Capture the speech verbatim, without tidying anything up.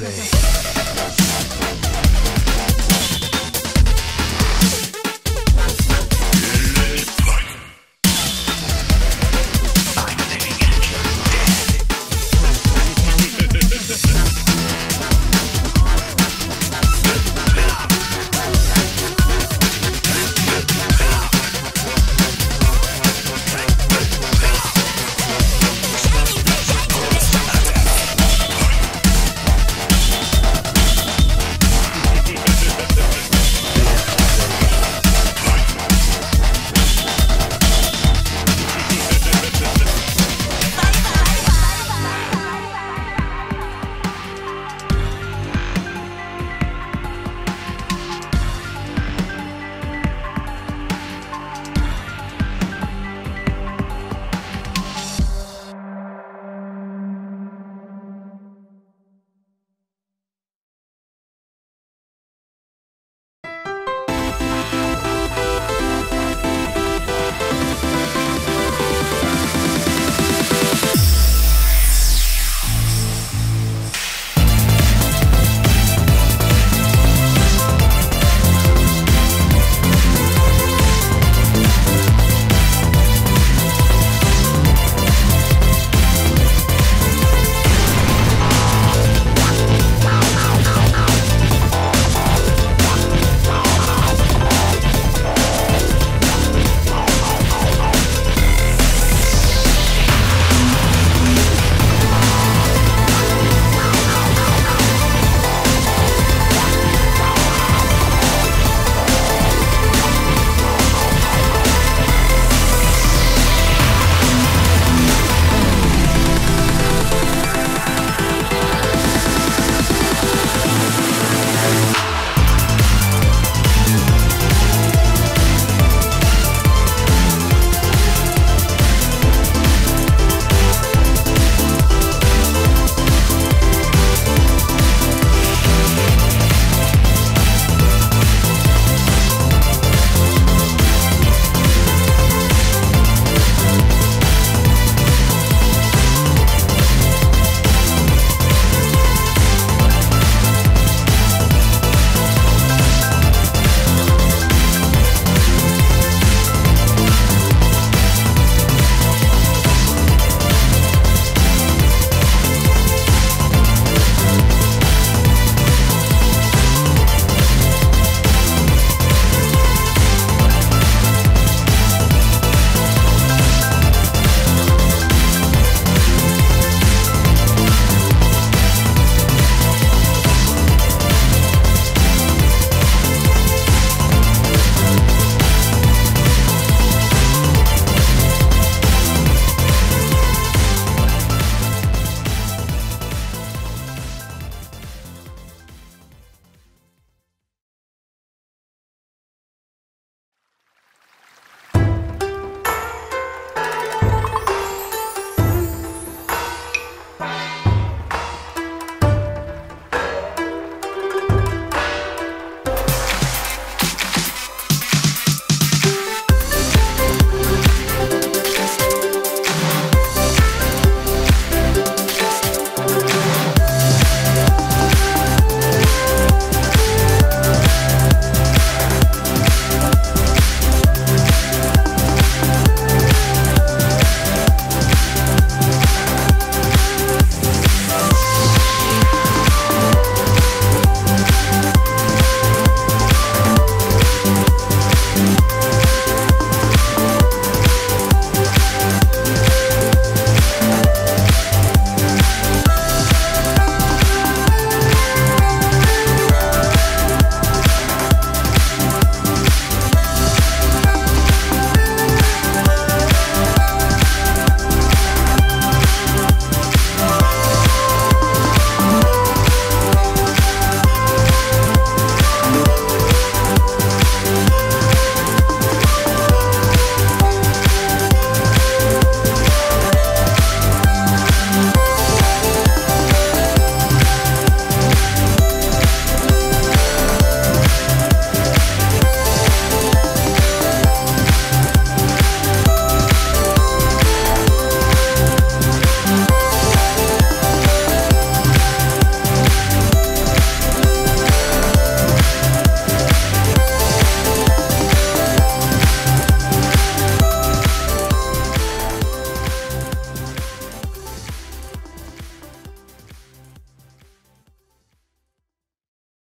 Play.